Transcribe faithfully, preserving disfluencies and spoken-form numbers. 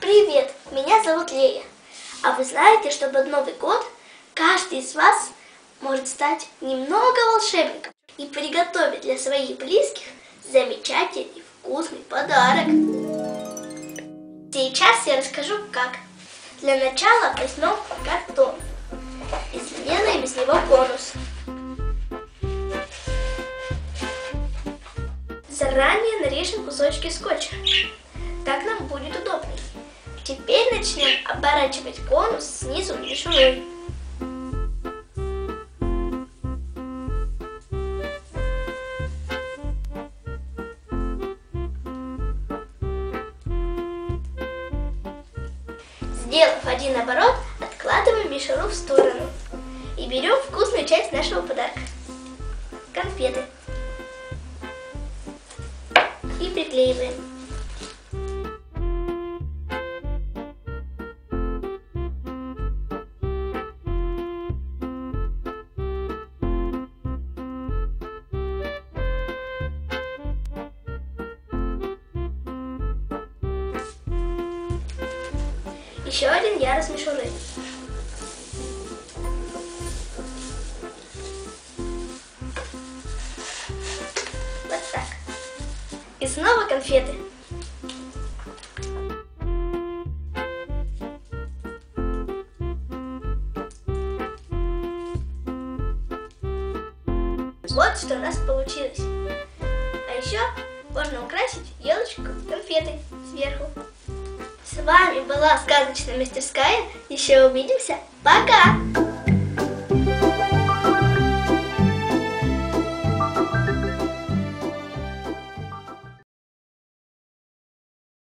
Привет, меня зовут Лея. А вы знаете, что под Новый год каждый из вас может стать немного волшебником и приготовить для своих близких замечательный вкусный подарок. Сейчас я расскажу как. Для начала возьмем картон и сделаем из него конус. Заранее нарежем кусочки скотча, так нам будет удобнее. Теперь начнем оборачивать конус снизу мишурой. Сделав один оборот, откладываем мишуру в сторону и берем вкусную часть нашего подарка – конфеты. И приклеиваем. Еще один ярус мишуры. Вот так. И снова конфеты. Вот что у нас получилось. А еще можно украсить елочку конфеты сверху. С вами была Сказочная мастерская. Еще увидимся. Пока!